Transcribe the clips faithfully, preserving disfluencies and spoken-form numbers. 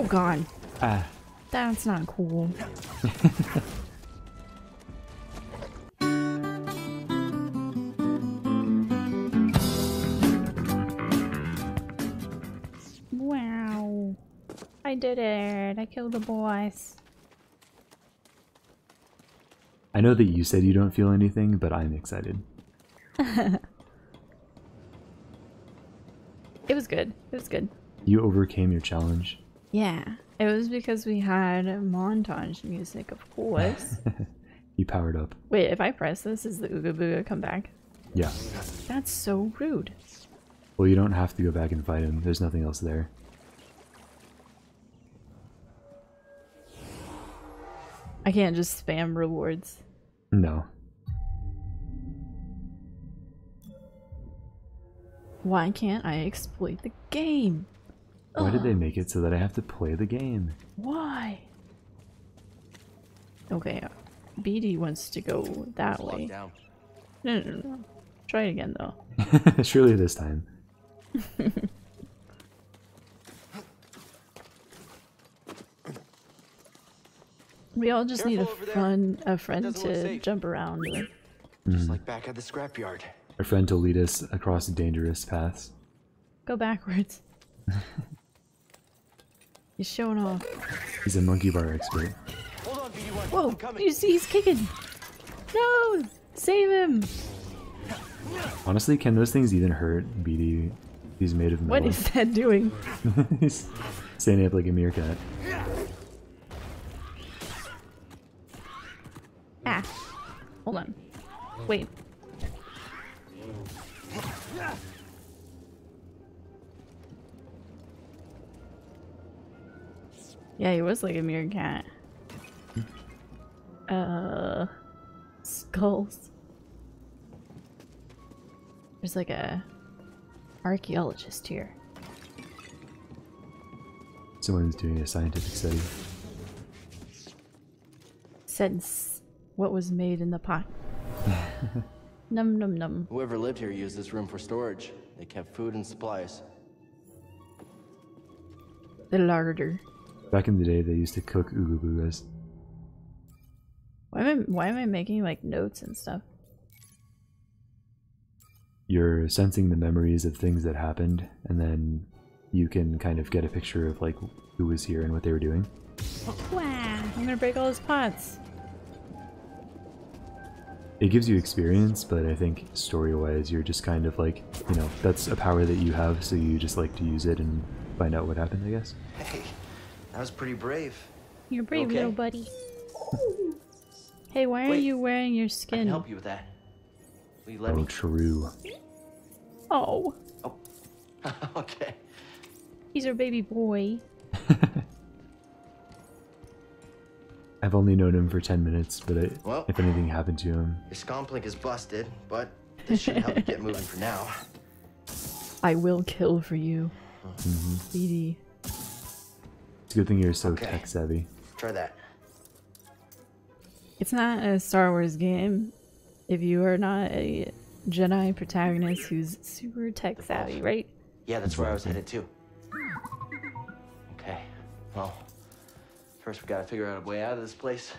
Oh god. Uh. That's not cool. Wow. I did it. I killed the boss. I know that you said you don't feel anything, but I'm excited. It was good. It was good. You overcame your challenge. Yeah. It was because we had montage music, of course. You powered up. Wait, if I press this, is the Ooga Booga come back? Yeah. That's so rude. Well, you don't have to go back and fight him. There's nothing else there. I can't just spam rewards. No. Why can't I exploit the game? Why Ugh. did they make it so that I have to play the game? Why? Okay, B D wants to go that way. Down. No, no, no. Try it again, though. Surely this time. We all just Careful need a fun there. a friend to jump around with. Just like back at the scrapyard. A friend to lead us across dangerous paths. Go backwards. He's showing off. He's a monkey bar expert. Hold on, B D one. Whoa! You see, he's kicking. No! Save him! Honestly, can those things even hurt? B D, he's made of metal. What is that doing? He's standing up like a meerkat. Ah! Hold on. Wait. Yeah, he was like a meerkat. Uh, skulls. There's like a archaeologist here. Someone's doing a scientific study. Since what was made in the pot. Num num num. Whoever lived here used this room for storage. They kept food and supplies. The larder. Back in the day, they used to cook Ooga Boogas. Why am I, why am I making, like, notes and stuff? You're sensing the memories of things that happened, and then you can kind of get a picture of, like, who was here and what they were doing. Wow! I'm gonna break all those pots! It gives you experience, but I think story-wise, you're just kind of like, you know, that's a power that you have, so you just like to use it and find out what happened, I guess. Hey. That was pretty brave. You're brave, okay. Little buddy. Hey, why Wait, are you wearing your skin? I can help you with that. Will you let oh, me? true. Oh. Oh. Okay. He's our baby boy. I've only known him for ten minutes, but I, well, if anything happened to him, your scomplink is busted. But this should help you get moving for now. I will kill for you, mm-hmm. B D. It's a good thing you're so okay. tech savvy. Try that. It's not a Star Wars game if you are not a Jedi protagonist who's super tech savvy, right? Yeah, that's where I was headed too. Okay, well, first we gotta figure out a way out of this place.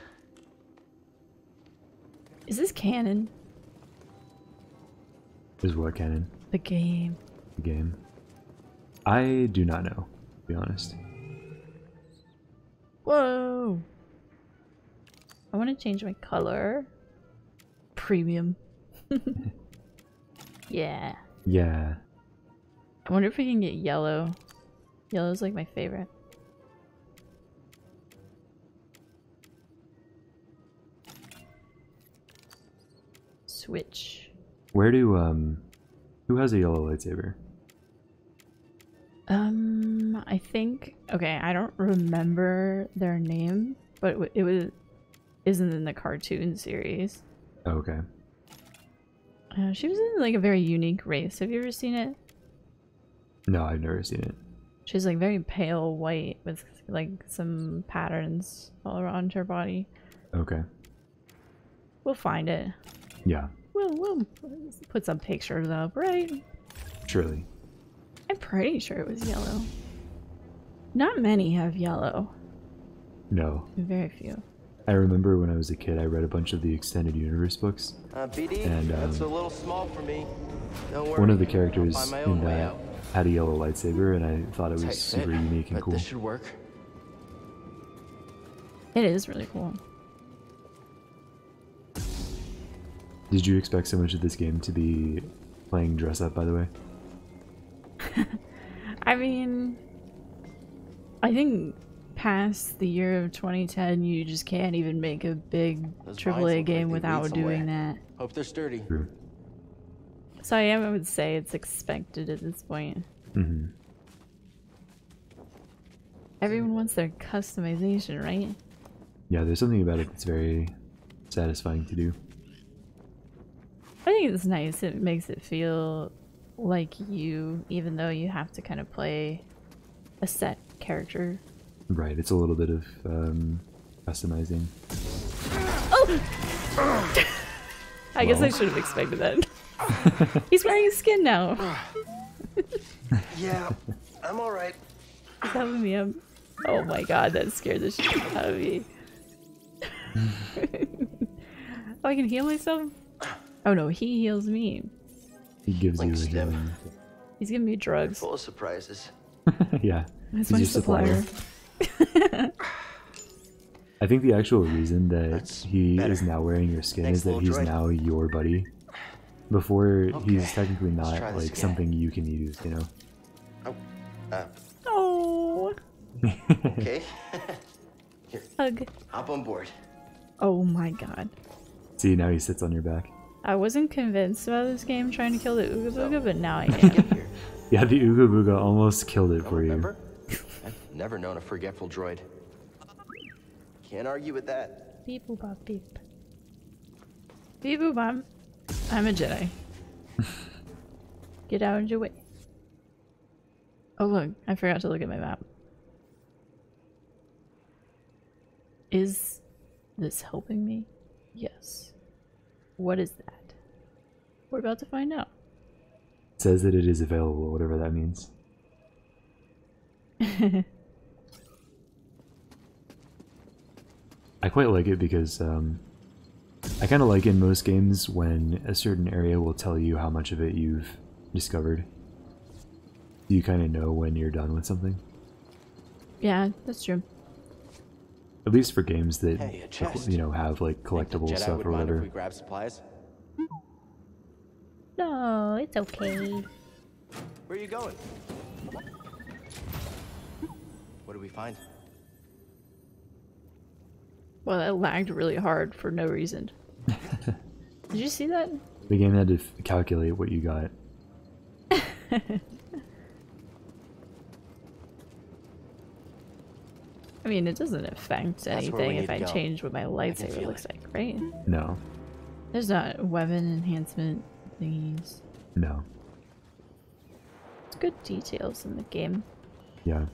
Is this canon? Is what canon? The game. The game. I do not know, to be honest. Whoa! I want to change my color. Premium. Yeah. Yeah. I wonder if we can get yellow. Yellow's like my favorite. Switch. Where do, um... who has a yellow lightsaber? Um, I think, okay, I don't remember their name, but it was, isn't in the cartoon series. Oh, okay. Uh, she was in like a very unique race. Have you ever seen it? No, I've never seen it. She's like very pale white with like some patterns all around her body. Okay. We'll find it. Yeah. We'll, we'll put some pictures up, right? Surely. I'm pretty sure it was yellow. Not many have yellow. No. Very few. I remember when I was a kid, I read a bunch of the Extended Universe books. Uh, B D, and um, that's a little small for me. Don't worry. One of the characters in that had a yellow lightsaber, and I thought it was super unique and cool. This should work. It is really cool. Did you expect so much of this game to be playing dress up, by the way? I mean, I think past the year of twenty ten, you just can't even make a big triple A game without doing that. Hope they're sturdy. True. So I am, I would say it's expected at this point. Mm-hmm. Everyone wants their customization, right? Yeah, there's something about it that's very satisfying to do. I think it's nice. It makes it feel like you, even though you have to kind of play a set character. Right, it's a little bit of um, customizing. Oh! I guess I should have expected that. He's wearing skin now. Yeah, I'm alright. He's helping me up. Oh my god, that scared the shit out of me. Oh, I can heal myself? Oh no, he heals me. He gives like you a step. Healing. He's giving me drugs. Full of surprises. Yeah. That's He's my supplier. supplier. I think the actual reason that That's he better. is now wearing your skin Thanks, is that he's droid. now your buddy. Before, okay. he's technically not like again. something you can use, you know? Oh. Uh. oh. Okay. Here. Hug. Hop on board. Oh my god. See, now he sits on your back. I wasn't convinced about this game trying to kill the Oggdo Bogdo, but now I am. Yeah, the Oggdo Bogdo almost killed it Don't for remember? you. I've never known a forgetful droid. Can't argue with that. Beep boop bop beep. Beep boop bop. I'm a Jedi. Get out of your way. Oh look, I forgot to look at my map. Is this helping me? Yes. What is that? We're about to find out. It says that it is available, whatever that means. I quite like it because um, I kind of like in most games when a certain area will tell you how much of it you've discovered. You kind of know when you're done with something. Yeah, that's true. At least for games that, hey, you know, have like collectible stuff or whatever. We grab supplies? No, it's okay. Where are you going? What do we find? Well, that lagged really hard for no reason. Did you see that? The game had to calculate what you got. I mean, it doesn't affect anything if I go. change what my lightsaber looks it. like, right? No. There's not weapon enhancement thingies. No. It's good details in the game. Yeah.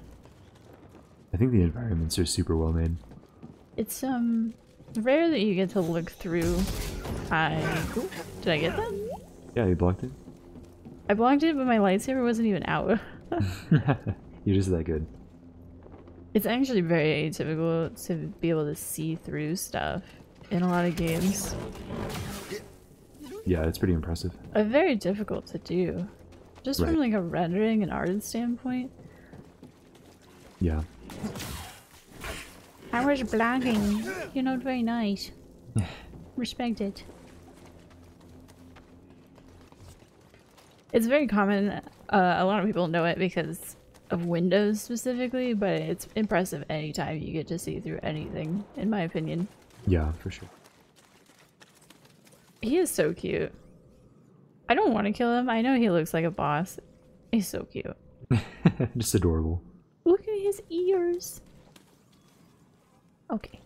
I think the environments are super well made. It's um rare that you get to look through. I Ooh, did I get that? Yeah, you blocked it. I blocked it, but my lightsaber wasn't even out. You're just that good. It's actually very atypical to be able to see through stuff in a lot of games. Yeah, it's pretty impressive. Uh, very difficult to do. Just right. from like a rendering and art standpoint. Yeah. I was blagging. You're not very nice. Respect it. It's very common. Uh, a lot of people know it because of Windows specifically, but it's impressive anytime you get to see through anything, in my opinion. Yeah, for sure. He is so cute. I don't want to kill him. I know he looks like a boss. He's so cute. Just adorable. Look at his ears. Okay.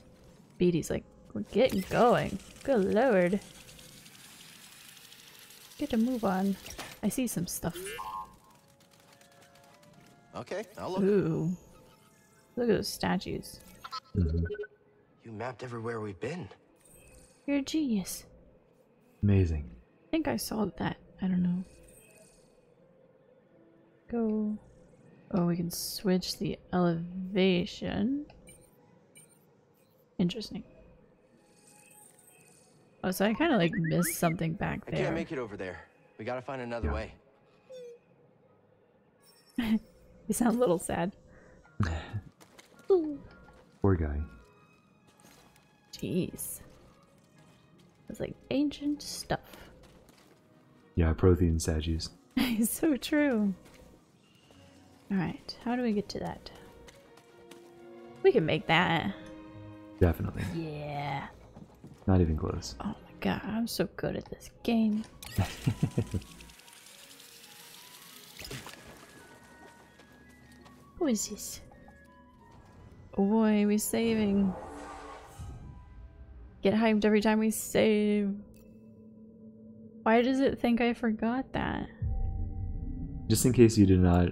B D's like, we're getting going. Good lord. Get to move on. I see some stuff. Okay, I'll look. Ooh. Look at those statues. Mm-hmm. You mapped everywhere we've been. You're a genius. Amazing. I think I saw that. I don't know. Go. Oh, we can switch the elevation. Interesting. Oh, so I kind of like missed something back there. I can't make it over there. We gotta find another yeah. way. You sound a little sad. Poor guy. Jeez. It's like ancient stuff. Yeah, Prothean statues. It's so true. Alright, how do we get to that? We can make that. Definitely. Yeah. Not even close. Oh my god, I'm so good at this game. Who is this? Oh boy, we're saving. Get hyped every time we save. Why does it think I forgot that? Just in case you did not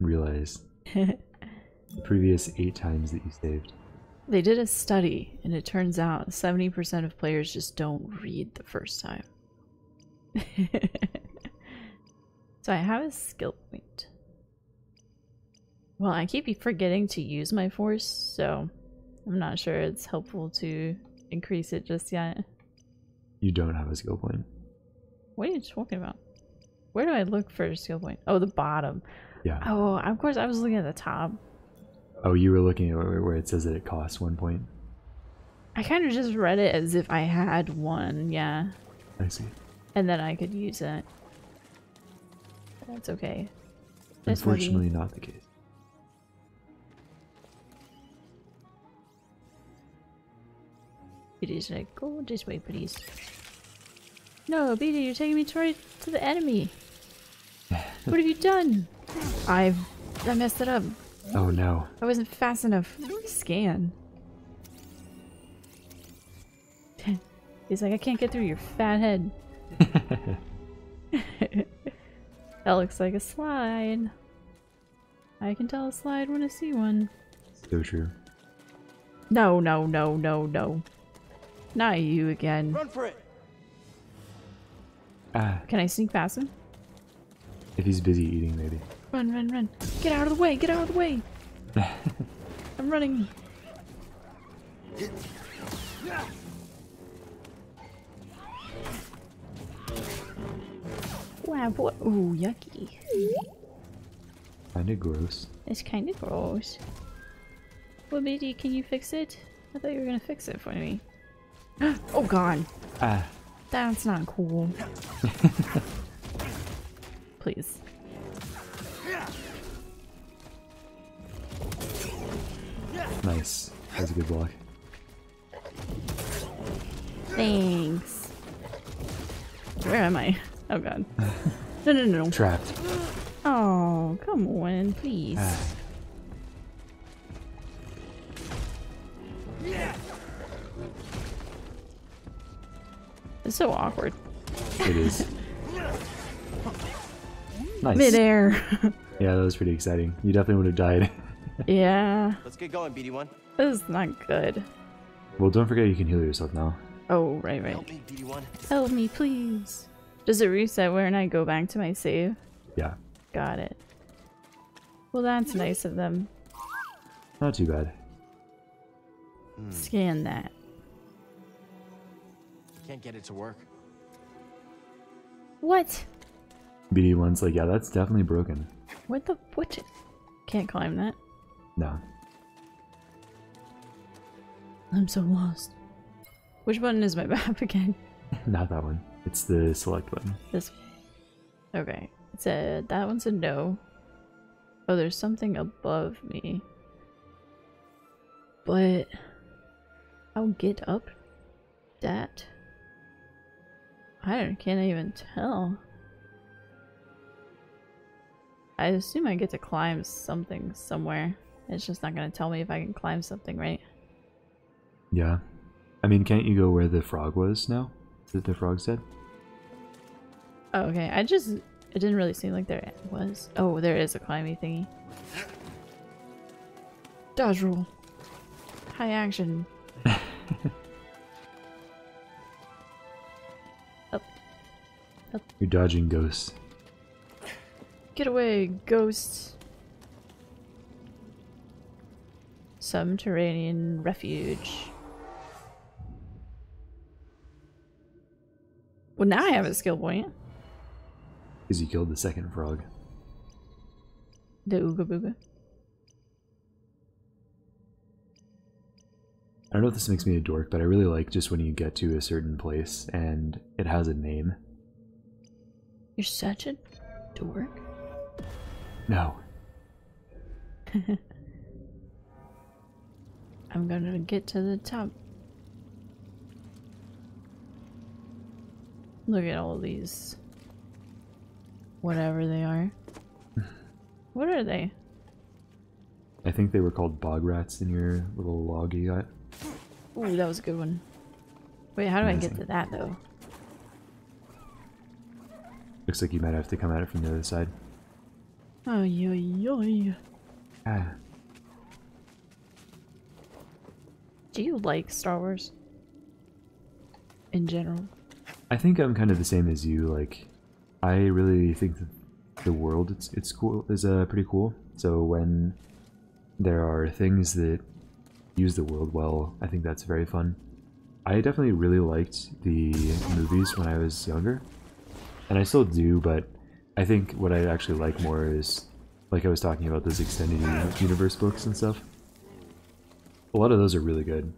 realize the previous eight times that you saved. They did a study, and it turns out seventy percent of players just don't read the first time. So I have a skill point. Well, I keep forgetting to use my force, so I'm not sure it's helpful to increase it just yet. You don't have a skill point. What are you talking about? Where do I look for a skill point? Oh, the bottom. Yeah. Oh, of course I was looking at the top. Oh, you were looking at where it says that it costs one point. I kind of just read it as if I had one, yeah. I see. And then I could use it. That's okay. That's unfortunately not the case. B D's like, go this way, please. No, B D, you're taking me to, right to the enemy. What have you done? I've... I messed it up. Oh no. I wasn't fast enough. Scan. He's like, I can't get through your fat head. That looks like a slide. I can tell a slide when I see one. So true. No, no, no, no, no. Not you again. Run for it. Ah. Can I sneak past him? If he's busy eating, maybe. Run, run, run. Get out of the way, get out of the way. I'm running. Wow, boy. Ooh, yucky. Kinda gross. It's kinda gross. Well, B D, can you fix it? I thought you were gonna fix it for me. Oh god. Ah. That's not cool. Please. Nice. That was a good block. Thanks. Where am I? Oh god. No, no, no, no. Trapped. Oh, come on, please. Ah. It's so awkward. It is. Nice. Midair. Yeah, that was pretty exciting. You definitely would have died. Yeah. Let's get going, B D one. This is not good. Well, don't forget you can heal yourself now. Oh, right, right. Help me, B D one. Help me, please. Does it reset where and I go back to my save? Yeah. Got it. Well, that's nice of them. Not too bad. Mm. Scan that. Can't get it to work. What? B D one's like, yeah, that's definitely broken. What the? What? Can't climb that. No. I'm so lost. Which button is my map again? Not that one. It's the select button. This. Okay. It's a that one's a no. Oh, there's something above me. But I'll get up. That. I don't, can't even tell. I assume I get to climb something somewhere. It's just not going to tell me if I can climb something, right? Yeah. I mean, can't you go where the frog was now? That the frog said? Oh, okay. I just... It didn't really seem like there was. Oh, there is a climby thingy. Dodge roll. High action. You're dodging ghosts. Get away, ghosts. Subterranean refuge. Well, now I have a skill point. Because you killed the second frog. The Ooga Booga. I don't know if this makes me a dork, but I really like just when you get to a certain place and it has a name. You're such a dork. No. I'm gonna get to the top. Look at all these. Whatever they are. What are they? I think they were called bog rats in your little log you got. Ooh, that was a good one. Wait, how do Amazing. I get to that though? Looks like you might have to come at it from the other side. Oh, yo, yo. Ah. Do you like Star Wars? In general? I think I'm kind of the same as you. Like, I really think that the world it's it's cool is uh, pretty cool. So when there are things that use the world well, I think that's very fun. I definitely really liked the movies when I was younger, and I still do, but I think what I actually like more is, like I was talking about, those extended universe books and stuff. A lot of those are really good,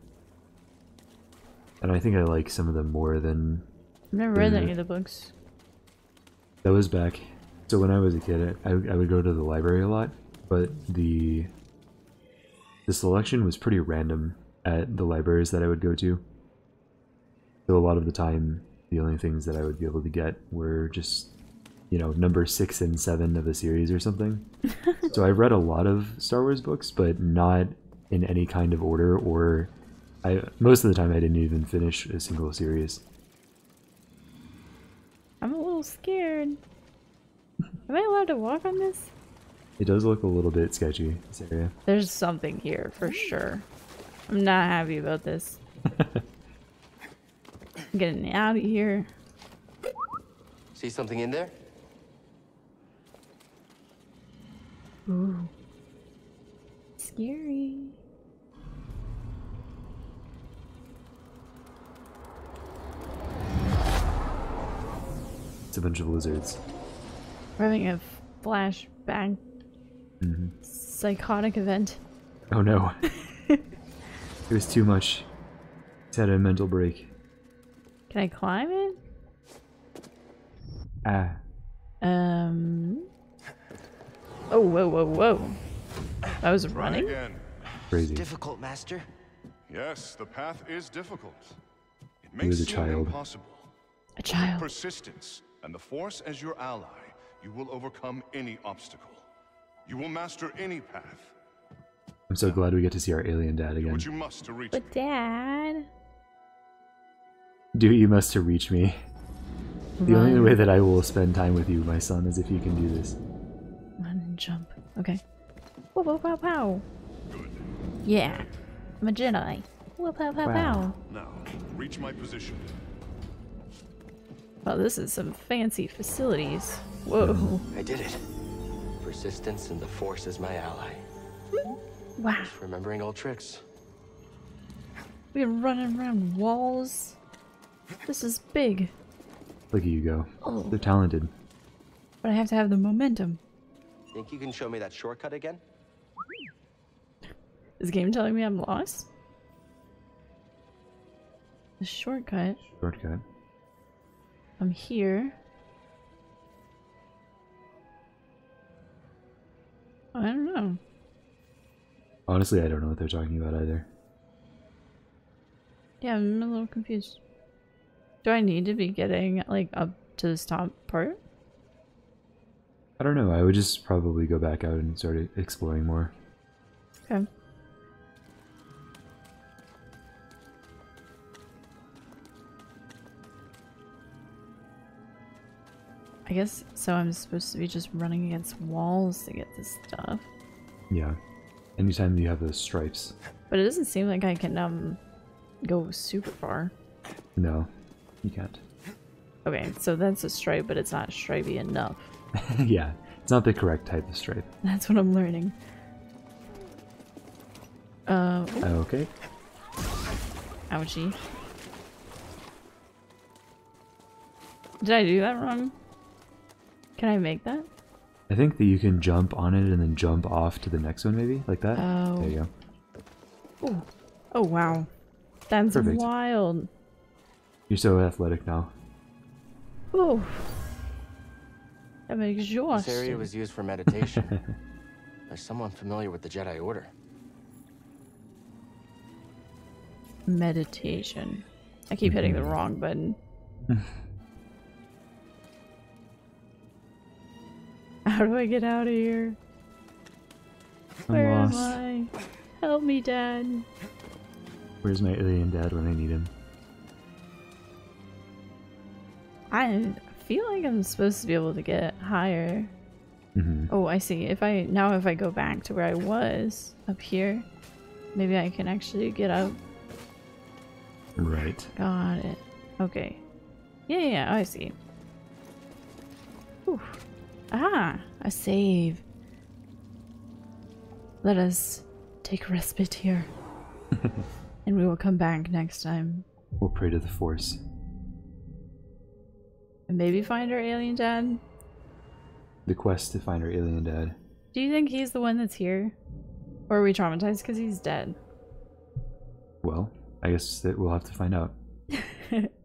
and I think I like some of them more than... I've never read any of the books. That was back... So when I was a kid, I, I would go to the library a lot, but the... The selection was pretty random at the libraries that I would go to. So a lot of the time, the only things that I would be able to get were just, you know, number six and seven of a series or something. So I read a lot of Star Wars books, but not in any kind of order, or I most of the time I didn't even finish a single series. I'm a little scared. Am I allowed to walk on this? It does look a little bit sketchy, this area. There's something here, for sure. I'm not happy about this. I'm getting out of here. See something in there? Ooh. Scary. It's a bunch of lizards. We're having a flashback. Mm-hmm. Psychotic event. Oh no. It was too much. It's had a mental break. Can I climb it? Ah. Um. Oh, whoa, whoa, whoa. I was running? Again. Crazy. It's difficult, master. Yes, the path is difficult. It makes you a child. Impossible. A child. With persistence and the force as your ally, you will overcome any obstacle. You will master any path. I'm so glad we get to see our alien dad again. What you must to reach. But dad. Do you must to reach me. Run. The only way that I will spend time with you, my son, is if you can do this. Run and jump. Okay. Whoa, whoa, pow, pow. Good. Yeah. I'm a Jedi. Whoa, pow, pow, wow. Pow. Now, reach my position. Well, this is some fancy facilities. Whoa. I did it. Persistence and the force is my ally. Wow. Just remembering old tricks. We're running around walls. This is big. Look at you go. Oh. They're talented. But I have to have the momentum. Think you can show me that shortcut again? Is the game telling me I'm lost? The shortcut. Shortcut. I'm here. I don't know. Honestly, I don't know what they're talking about either. Yeah, I'm a little confused. Do I need to be getting, like, up to this top part? I don't know. I would just probably go back out and start exploring more. Okay. I guess so. I'm supposed to be just running against walls to get this stuff. Yeah. Anytime you have those stripes. But it doesn't seem like I can um go super far. No, you can't. Okay, so that's a stripe, but it's not stripey enough. Yeah, it's not the correct type of stripe. That's what I'm learning. Uh, okay. Ouchie. Did I do that wrong? Can I make that? I think that you can jump on it and then jump off to the next one, maybe? Like that? Oh. There you go. Ooh. Oh, wow. That's perfect. Wild. You're so athletic now. Ooh. I'm exhausted. This area was used for meditation. There's someone familiar with the Jedi Order. Meditation. I keep hitting the wrong button. How do I get out of here? I'm Where lost. am I? Help me, Dad. Where's my alien dad when I need him? I feel like I'm supposed to be able to get higher. Mm-hmm. Oh, I see. If I now if I go back to where I was up here, maybe I can actually get up. Right. Got it. Okay. Yeah, yeah, I see. Whew. Ah, a save. Let us take respite here. And we will come back next time. We'll pray to the Force. And maybe find our alien dad? The quest to find our alien dad. Do you think he's the one that's here? Or are we traumatized because he's dead? Well, I guess that we'll have to find out.